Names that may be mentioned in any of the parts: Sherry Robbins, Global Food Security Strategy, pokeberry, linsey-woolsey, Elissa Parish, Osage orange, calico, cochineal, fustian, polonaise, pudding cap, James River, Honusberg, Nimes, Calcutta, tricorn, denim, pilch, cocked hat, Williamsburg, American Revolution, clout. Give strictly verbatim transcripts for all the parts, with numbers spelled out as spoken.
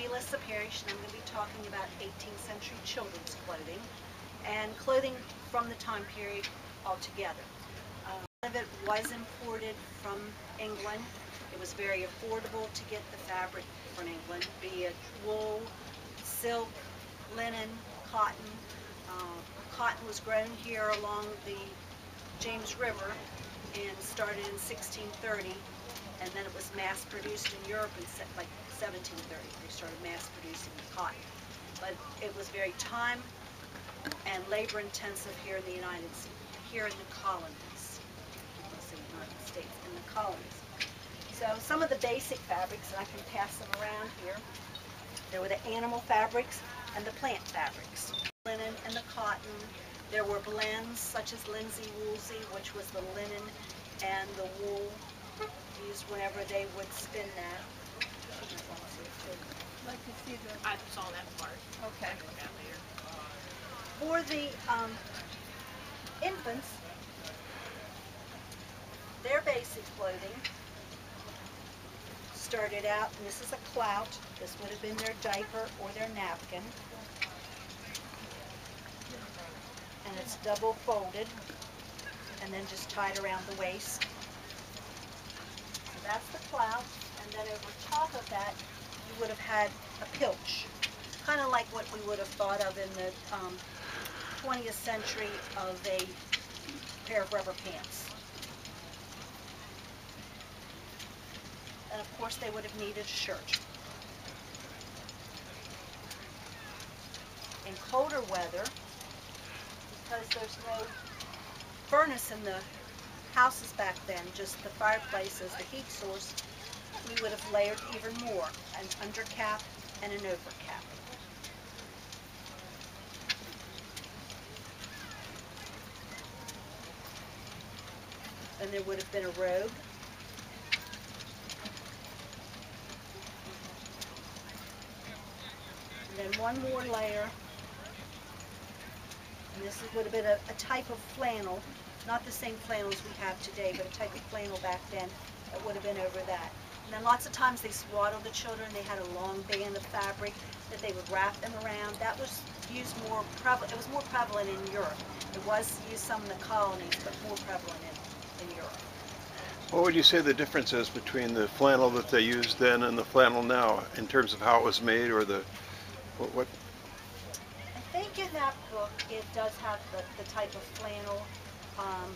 I'm Elissa Parish, and I'm going to be talking about eighteenth century children's clothing and clothing from the time period altogether. Uh, a lot of it was imported from England. It was very affordable to get the fabric from England, be it wool, silk, linen, cotton. Uh, cotton was grown here along the James River and started in sixteen thirty, and then it was mass produced in Europe in like seventeen thirty. They started mass producing the cotton. But it was very time and labor intensive here in the United States, here in the colonies. I want to say United States, in the colonies. So some of the basic fabrics, and I can pass them around here, there were the animal fabrics and the plant fabrics. Linen and the cotton. There were blends such as linsey-woolsey, which was the linen and the wool used whenever they would spin that. I'd like to see the... I saw that part. Okay. That later. For the um, infants, their basic clothing started out, and this is a clout. This would have been their diaper or their napkin. And it's double folded and then just tied around the waist. So that's the clout, and then over top of that you would have had a pilch, kind of like what we would have thought of in the um, twentieth century of a pair of rubber pants. And of course they would have needed a shirt. In colder weather, because there's no furnace in the houses back then, just the fireplace as the heat source, we would have layered even more, an undercap and an overcap. Then there would have been a robe. And then one more layer. And this would have been a, a type of flannel, not the same flannels we have today, but a type of flannel back then that would have been over that. And then lots of times they swaddled the children. They had a long band of fabric that they would wrap them around. That was used more prevalent. It was more prevalent in Europe. It was used some in the colonies, but more prevalent in, in Europe. What would you say the difference is between the flannel that they used then and the flannel now in terms of how it was made, or the what? what I think in that book it does have the, the type of flannel. Um,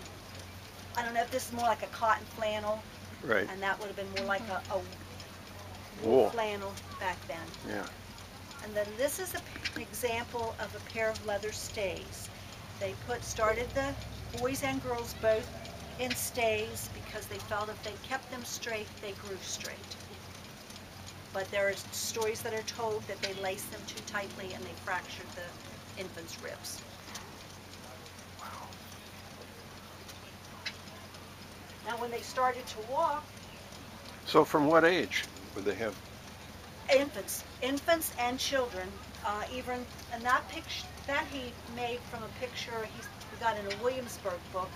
I don't know if this is more like a cotton flannel, right? And that would have been more like a, a wool flannel back then. Yeah. And then this is a, an example of a pair of leather stays. They put started the boys and girls both in stays because they felt if they kept them straight, they grew straight. But there are stories that are told that they laced them too tightly and they fractured the infant's ribs. Wow. Now when they started to walk... So from what age would they have? Infants. Infants and children. Uh, even in that picture that he made from a picture he got in a Williamsburg book,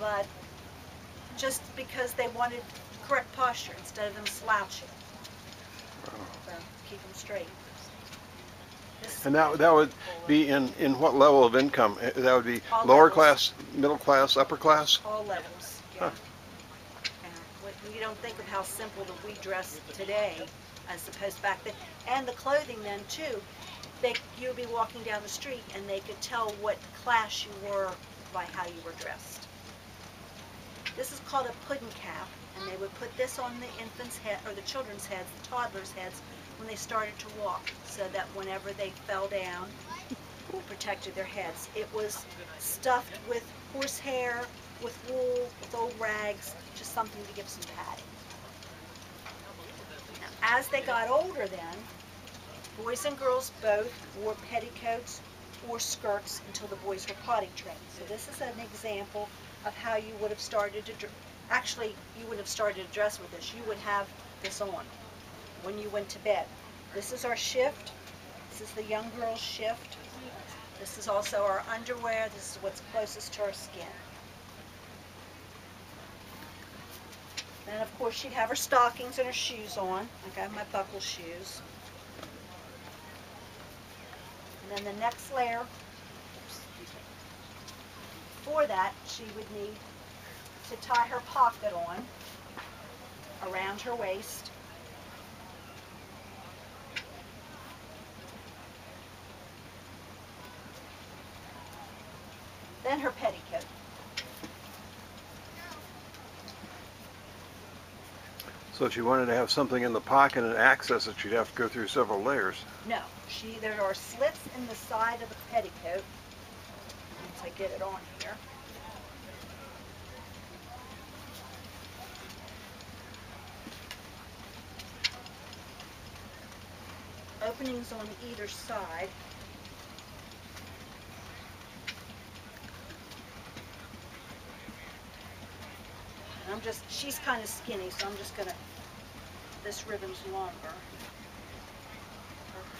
but just because they wanted correct posture instead of them slouching. So keep them straight. This and that, that would be in, in what level of income? That would be lower class, middle class, upper class? All levels, yeah. Huh. Uh, you don't think of how simple that we dress today as opposed to back then. And the clothing then, too. They, you'd be walking down the street and they could tell what class you were by how you were dressed. This is called a pudding cap. And they would put this on the infant's head, or the children's heads, the toddlers' heads, when they started to walk, so that whenever they fell down, it protected their heads. It was stuffed with horse hair, with wool, with old rags, just something to give some padding. Now, as they got older then, boys and girls both wore petticoats or skirts until the boys were potty trained. So this is an example of how you would have started to dress. Actually, you would have started to dress with this. You would have this on when you went to bed. This is our shift. This is the young girl's shift. This is also our underwear. This is what's closest to our skin. And of course, she'd have her stockings and her shoes on. I got my buckle shoes. And then the next layer, oops, excuse me, for that she would need to tie her pocket on around her waist. Then her petticoat. So if she wanted to have something in the pocket and access it, she'd have to go through several layers. No, she there are slits in the side of the petticoat. Once I get it on here. Openings on either side. I'm just, she's kind of skinny, so I'm just gonna, this ribbon's longer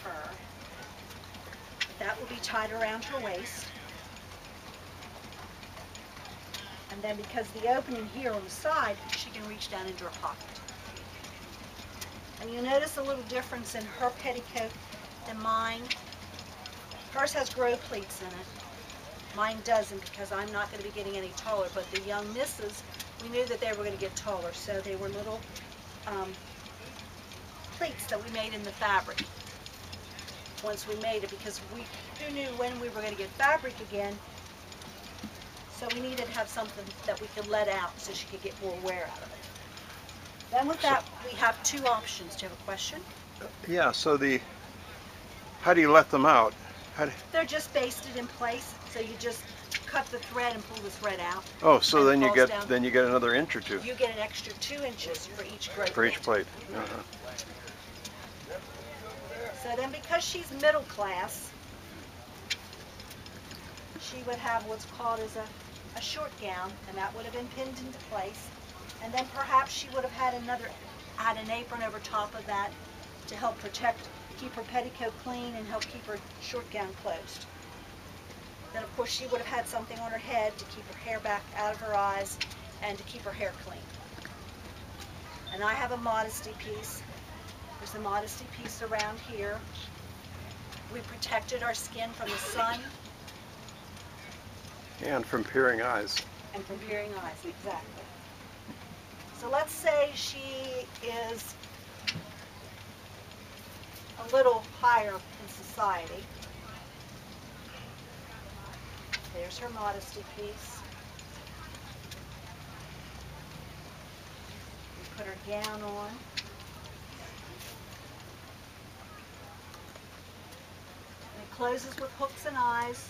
for her. But that will be tied around her waist. And then because the opening here on the side, she can reach down into her pocket. And you'll notice a little difference in her petticoat than mine. Hers has grow pleats in it. Mine doesn't because I'm not gonna be getting any taller, but the young misses, we knew that they were going to get taller, so they were little um, pleats that we made in the fabric once we made it, because we who knew when we were going to get fabric again, so we needed to have something that we could let out so she could get more wear out of it. Then with that, we have two options. Do you have a question? Yeah, so the, how do you let them out? How do... They're just basted in place, so you just cut the thread and pull the thread out. Oh, so then you get down. Then you get another inch or two. You get an extra two inches for each growth. For each plate. Mm-hmm. Uh-huh. So then, because she's middle class, she would have what's called as a, a short gown, and that would have been pinned into place. And then perhaps she would have had another, had an apron over top of that to help protect, keep her petticoat clean, and help keep her short gown closed. Then, of course, she would have had something on her head to keep her hair back out of her eyes and to keep her hair clean. And I have a modesty piece. There's a modesty piece around here. We protected our skin from the sun. And from peering eyes. And from peering eyes, exactly. So let's say she is a little higher in society. There's her modesty piece. We put her gown on. And it closes with hooks and eyes.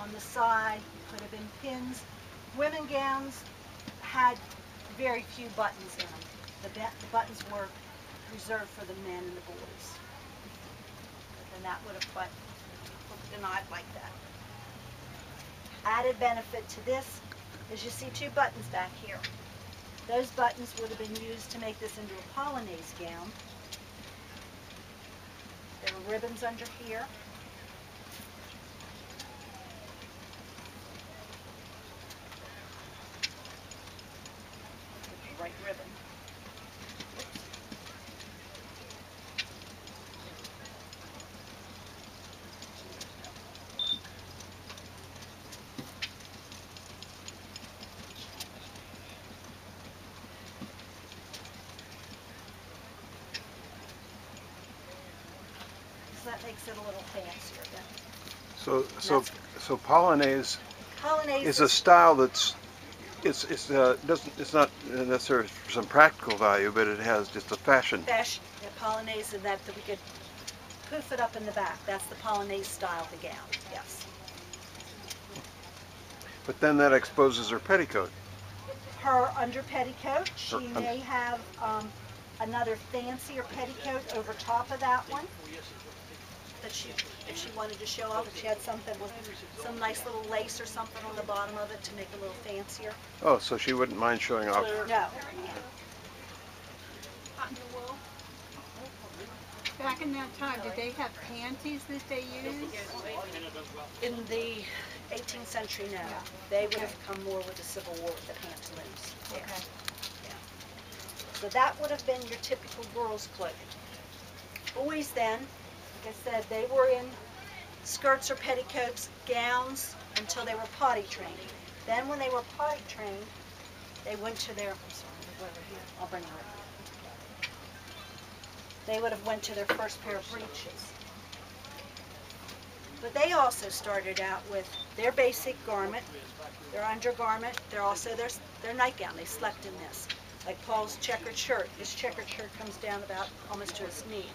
On the side could have been pins. Women gowns had very few buttons in them. The, the buttons were reserved for the men and the boys. And that would have put hooked and eyed like that. Added benefit to this is you see two buttons back here. Those buttons would have been used to make this into a polonaise gown. There are ribbons under here. With the right ribbon. It a little fancier then. So, so, so polonaise, polonaise is a style that's, it's, it's uh, doesn't, it's not necessarily for some practical value, but it has just a fashion. Fashion, yeah, polonaise, and that that we could poof it up in the back. That's the polonaise style of the gown. Yes. But then that exposes her petticoat. Her under petticoat. She her, may um, have um, another fancier petticoat over top of that one. That she, if she wanted to show off, if she had something with some nice little lace or something on the bottom of it to make it a little fancier. Oh, so she wouldn't mind showing off? No. no. Back in that time, did they have panties that they used? In the eighteenth century, no. Yeah. They would have come more with the Civil War with the pantaloons. Okay. Yeah. So that would have been your typical girl's clothing. Boys then, like I said, they were in skirts or petticoats, gowns, until they were potty trained. Then when they were potty trained, they went to their, I'm sorry, over here, I'll bring it over here. They would have went to their first pair of breeches. But they also started out with their basic garment, their undergarment, they're also their, their nightgown. They slept in this. Like Paul's checkered shirt. His checkered shirt comes down about almost to his knee.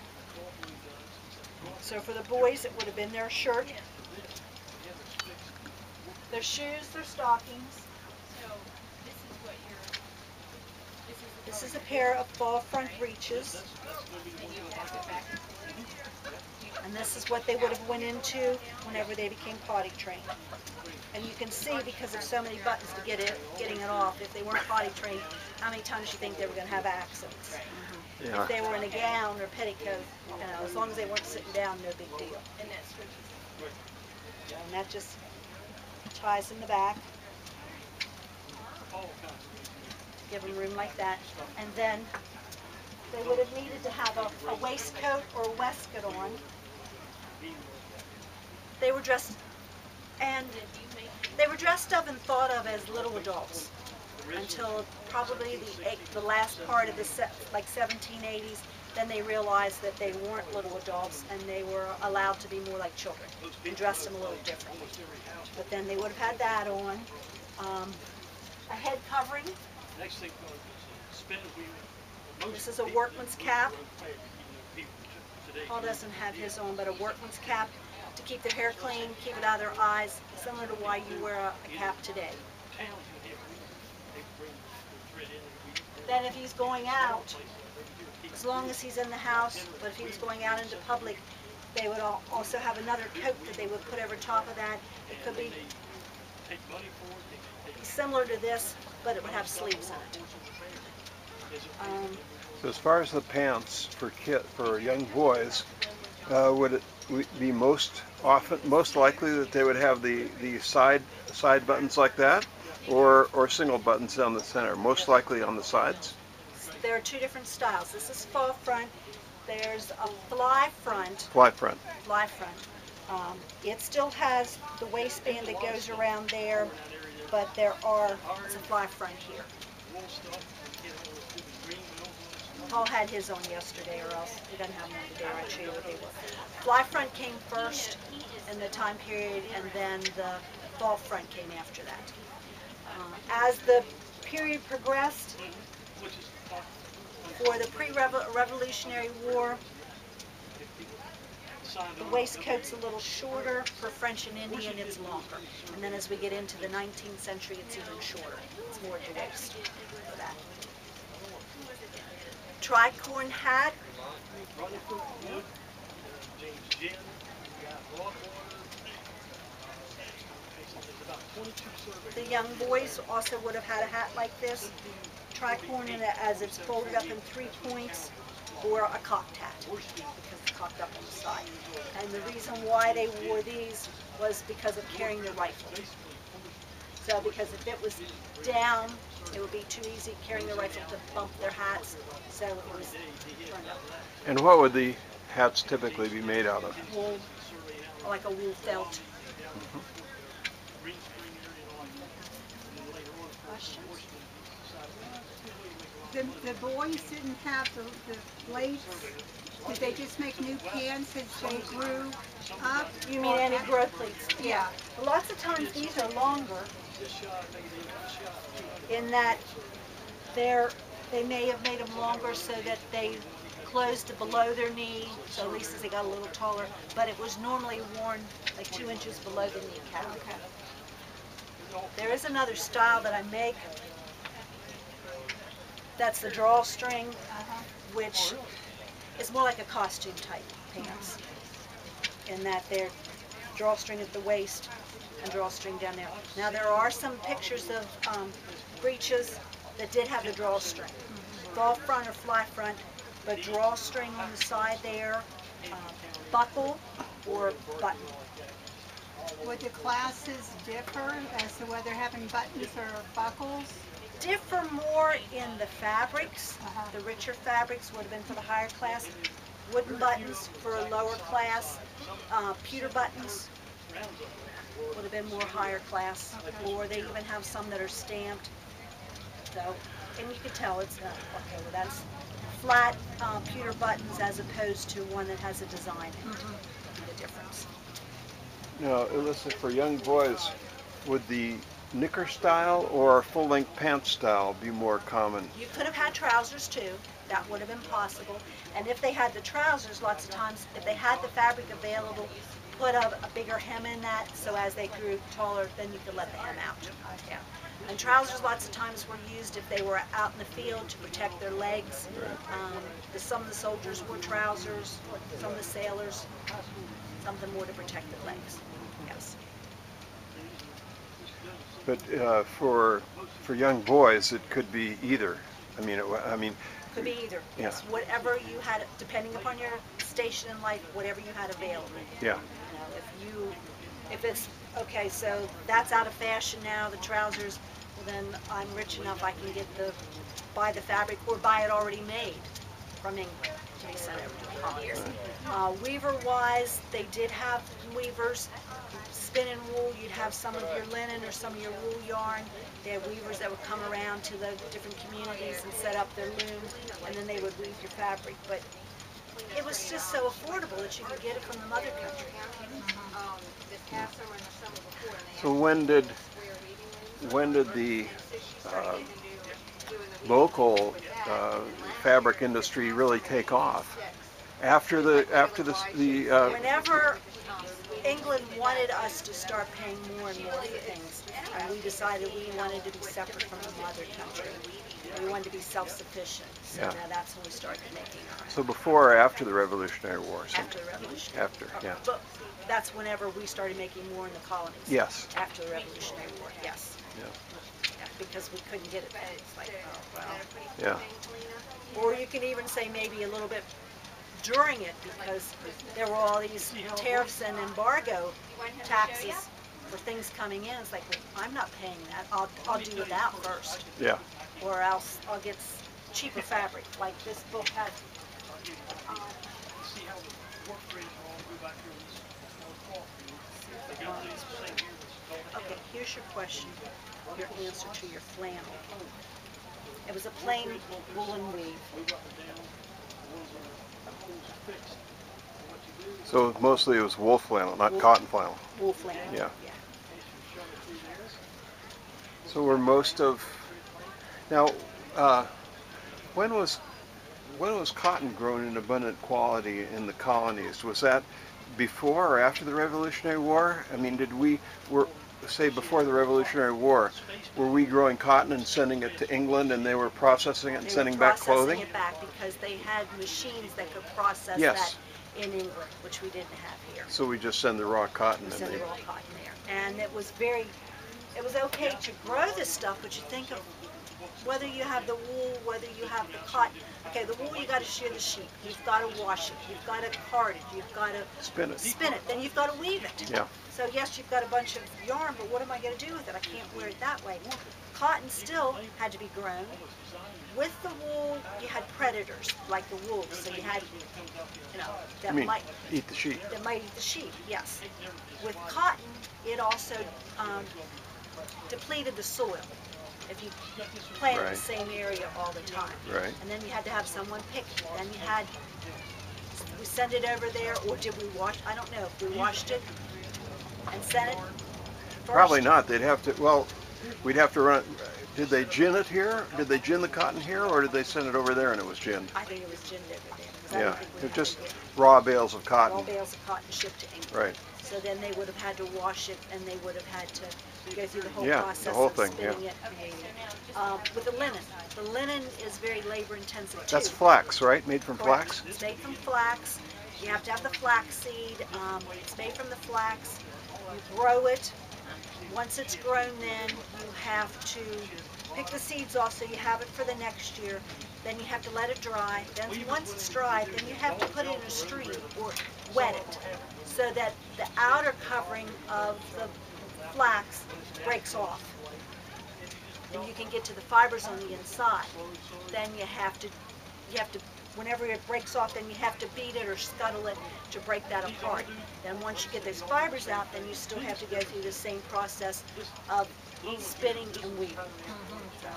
So for the boys, it would have been their shirt, their shoes, their stockings. This is a pair of ball front breeches. And this is what they would have went into whenever they became potty trained. And you can see, because of so many buttons to get it, getting it off, if they weren't potty trained, how many times you think they were going to have accidents. Mm-hmm. Yeah. If they were in a gown or petticoat, you know, as long as they weren't sitting down, no big deal. And that just ties in the back. Give them room like that. And then they would have needed to have a, a waistcoat or a waistcoat on. They were dressed and they were dressed up and thought of as little adults until probably the eight, the last part of the se like seventeen eighties. Then they realized that they weren't little adults and they were allowed to be more like children. We dressed them a little differently. But then they would have had that on, um, a head covering. Next thing, this is a workman's cap. Paul doesn't have his own, but a workman's cap to keep their hair clean, keep it out of their eyes, similar to why you wear a, a cap today. Then if he's going out, as long as he's in the house, but if he was going out into public, they would all also have another coat that they would put over top of that. It could be similar to this, but it would have sleeves on it. Um, so as far as the pants for kid, for young boys, uh, would it be most often, most likely that they would have the the side side buttons like that, or or single buttons down the center? Most likely on the sides. There are two different styles. This is fall front. There's a fly front. Fly front. Fly front. Um, it still has the waistband that goes around there, but there are it's a fly front here. Paul had his on yesterday, or else he doesn't have them today. I'll show you what they were. Fly front came first in the time period, and then the fall front came after that. Uh, as the period progressed, for the pre-revolutionary war, the waistcoat's a little shorter. For French and Indian, it's longer. And then as we get into the nineteenth century, it's even shorter. It's more at the waist for that. Tricorn hat. The young boys also would have had a hat like this, tricorn, in it as it's folded up in three points, or a cocked hat, because it's cocked up on the side. And the reason why they wore these was because of carrying the rifle. So because if it was down, it would be too easy carrying the rifle to bump their hats, so it was turned up. And what would the hats typically be made out of? Wool, like a wool felt. Mm-hmm. Questions? The, the boys didn't have the, the blades. Did they just make new pants since they grew up? You mean any growth leaves? Yeah. Well, lots of times these are longer, in that they're, they may have made them longer so that they closed below their knee, so at least as they got a little taller, but it was normally worn like two inches below the kneecap. Okay. There is another style that I make. That's the drawstring, which is more like a costume type pants, in that they're drawstring at the waist and drawstring down there. Now there are some pictures of um, breeches that did have the drawstring. Fall front or fly front, but drawstring on the side there, uh, buckle or button. Would the classes differ as to whether having buttons or buckles? Differ more in the fabrics. Uh-huh. The richer fabrics would have been for the higher class. wooden buttons for a lower class, uh, pewter buttons would have been more higher class, or they even have some that are stamped. So, and you can tell it's not, okay, well that's flat uh, pewter buttons as opposed to one that has a design in it. Mm-hmm. The difference. Now, Elissa, for young boys, would the knicker style or full-length pants style be more common? You could have had trousers too. That would have been possible. And if they had the trousers, lots of times, if they had the fabric available, put a, a bigger hem in that, so as they grew taller, then you could let the hem out. Yeah. And trousers lots of times were used if they were out in the field to protect their legs. Um, the, some of the soldiers wore trousers, some of the sailors, something more to protect their legs. Yes. But uh, for for young boys, it could be either. I mean, it, I mean. Could be either. Yeah. Yes. Whatever you had, depending upon your station in life, whatever you had available. Yeah. You know, if you, if it's okay, so that's out of fashion now. The trousers. Well, then I'm rich enough. I can get the buy the fabric or buy it already made from England to be sent over to the colliers. Uh, weaver-wise, they did have weavers. Spinning wool, you'd have some of your linen or some of your wool yarn. They had weavers that would come around to the different communities and set up their looms, and then they would weave your fabric. But it was just so affordable that you could get it from the mother country. So when did when did the uh, local uh, fabric industry really take off? After the after the the uh, whenever England wanted us to start paying more and more for things, and we decided we wanted to be separate from the mother country. We wanted to be self-sufficient, so yeah. Now that's when we started making our... So before or after the Revolutionary War? So after the Revolutionary War. After, yeah. But that's whenever we started making more in the colonies. Yes. After the Revolutionary War, yes. Yeah. Yeah, because we couldn't get it back. It's like, oh, well. Yeah. Or you can even say maybe a little bit during it, because there were all these tariffs and embargo taxes for things coming in. It's like, well, I'm not paying that. I'll, I'll do without first. Yeah. Or else I'll get cheaper fabric. Like this book has. Okay, here's your question, your answer to your flannel. It was a plain woolen weave. So mostly it was wool flannel, not wool, cotton flannel. Wool flannel. Yeah. Yeah. So we're most of now. Uh, when was when was cotton grown in abundant quality in the colonies? Was that before or after the Revolutionary War? I mean, did we were say before the Revolutionary War, were we growing cotton and sending it to England, and they were processing it and they sending back clothing? Processing it back because they had machines that could process yes. that in England, which we didn't have here. So we just send the raw cotton. We send the raw cotton there, and it was very, it was okay to grow this stuff, but you think of whether you have the wool, whether you have the cotton. Okay, the wool, you got to shear the sheep. You've got to wash it. You've got to card it. You've got to spin it. Spin it. Then you've got to weave it. Yeah. So yes, you've got a bunch of yarn, but what am I going to do with it? I can't wear it that way. Cotton still had to be grown. With the wool, you had predators like the wolves, so you had, you know, that you mean, might eat the sheep. That might eat the sheep. Yes. With cotton, it also um, depleted the soil. If you plant right. in the same area all the time. Right. And then you had to have someone pick it. Then you had, we send it over there, or did we wash, I don't know, if we washed it and sent it first? Probably not. They'd have to, well, we'd have to run, did they gin it here? Did they gin the cotton here, or did they send it over there and it was ginned? I think it was ginned over there. Yeah, it just raw bales of cotton. Raw bales of cotton shipped to England. Right. So then they would have had to wash it, and they would have had to go through the whole yeah, process the whole of thing, spinning yeah. it. Um, with the linen, the linen is very labor-intensive too. That's flax, right? Made from Correct. flax? It's made from flax. You have to have the flax seed. Um, it's made from the flax. You grow it. Once it's grown, then you have to pick the seeds off so you have it for the next year. Then you have to let it dry. Then once it's dried, then you have to put it in a stream or wet it so that the outer covering of the flax breaks off. Then you can get to the fibers on the inside. Then you have to you have to whenever it breaks off, then you have to beat it or scuttle it to break that apart. Then once you get those fibers out, then you still have to go through the same process of spinning and weaving. So,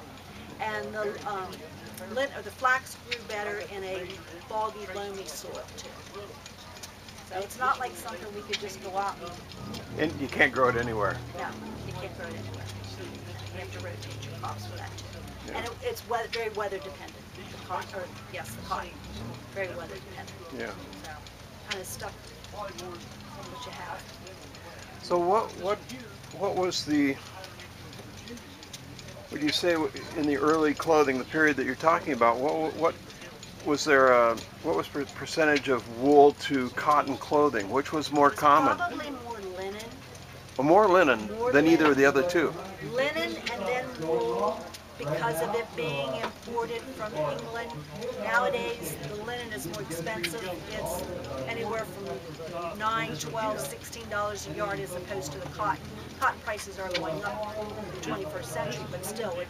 and the um, lint or the flax grew better in a boggy, loamy soil too. So it's not like something we could just go out and... and you can't grow it anywhere. No, you can't grow it anywhere. You have to rotate your crops for that too. Yeah. And it, it's weather, very weather dependent. The cotton, or yes, the cotton, very weather dependent. Yeah. So kind of stuck with what you have. So what what what was the? Would you say in the early clothing, the period that you're talking about, what what was there? A, what was the percentage of wool to cotton clothing? Which was more common? Probably more linen. Well, more linen more than linen. Either of the other two. Linen and then wool, because of it being imported from England. Nowadays, the linen is more expensive. It's anywhere from nine, twelve, sixteen dollars a yard as opposed to the cotton. Cotton prices are going up in the twenty-first century, but still, it,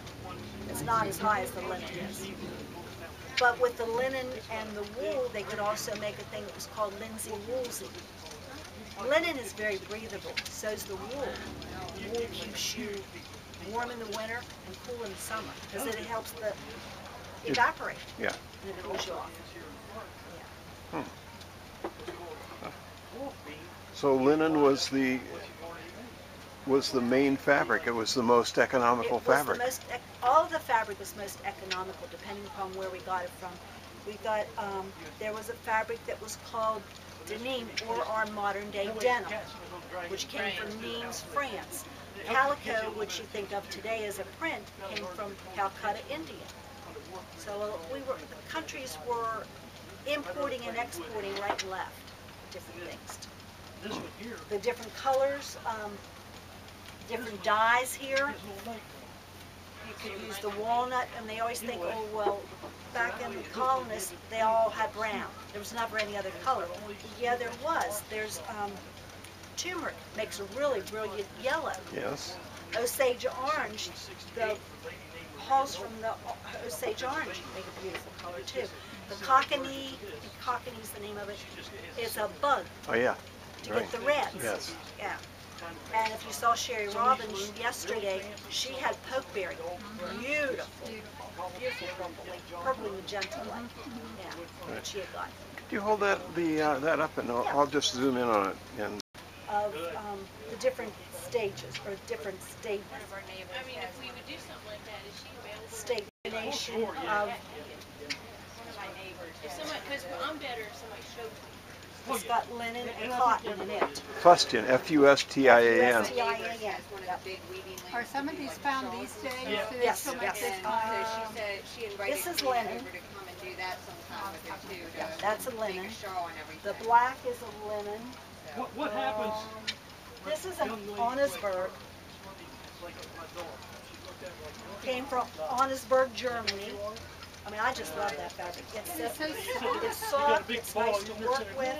it's not as high as the linen is. But with the linen and the wool, they could also make a thing that was called linsey-woolsey. Linen is very breathable, so is the wool. Wool keeps you warm in the winter and cool in the summer, because it helps the evaporate. Yeah. And it cools you off. Yeah. Hmm. So linen was the was the main fabric. It was the most economical it fabric. Was the most, all of the fabric was most economical, depending upon where we got it from. We got um, there was a fabric that was called denim, or our modern day denim, which came from Nimes, France. Calico, which you think of today as a print, came from Calcutta, India. So we were, the countries were importing and exporting right and left, different things. The different colors, um, different dyes here. You could use the walnut, and they always think, oh, well, back in the colonists, they all had brown. There was never any other color. Yeah, there was. There's um, turmeric makes a really brilliant yellow. Yes. Osage orange, the hulls from the Osage orange make a beautiful color too. The cochineal, cochineal is the name of it, is a bug. Oh yeah. To right. Get the reds. Yes. Yeah. And if you saw Sherry Robbins yesterday, she had pokeberry. Beautiful. Beautiful purple, like purple magenta like. Yeah. Right. She had got. Could you hold that the uh, that up and I'll, yeah. I'll just zoom in on it and. Of um, the different stages or different stages. I mean, if we would do something like that, is she available? Stagnation of. Yeah. One of my neighbors. If somebody, because I'm better if somebody showed me. It's got linen and cotton in it. Fustian, F U S T I A N. F U S T I A N. Are some of these found these days? Yes. This is linen. Do that sometime. That's a linen. The black is a linen. What, what happens? Um, this is a Honusberg. Came from Honusberg, Germany. I mean, I just love that fabric. It's, it's, so it's soft, it's nice to work with.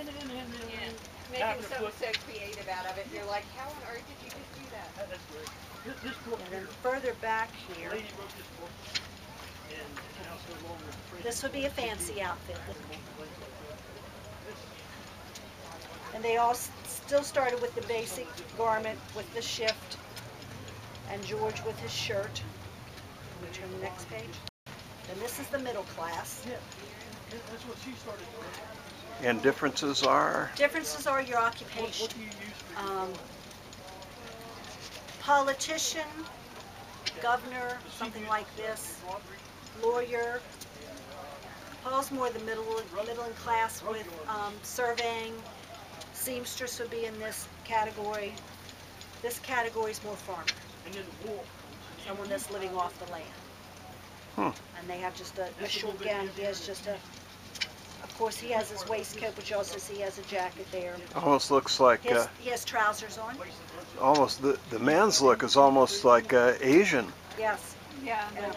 Yeah. Making something so creative out of it. You're like, how on earth did you just do that? And then further back here, this would be a fancy outfit. And they all still started with the basic garment, with the shift, and George with his shirt. Let me turn the next page. And this is the middle class. Yeah, that's what she started with. And differences are? Differences are your occupation. What do you use for your um, politician, governor, something like this, lawyer. Paul's more the middle, middle class with um, surveying. Seamstress would be in this category. This category is more farmer. Someone that's living off the land. Hmm. And they have just a, a short gown. He has just a, of course he has his waistcoat, but you also see he has a jacket there. Almost looks like. His, uh, he has trousers on. Almost, the, the man's look is almost like uh, Asian. Yes. Yeah. yeah.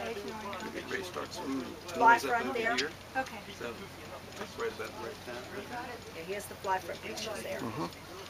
Fly front there. Here? Okay. So, That's right, that right yeah, here's the fly front pictures there. Mm-hmm.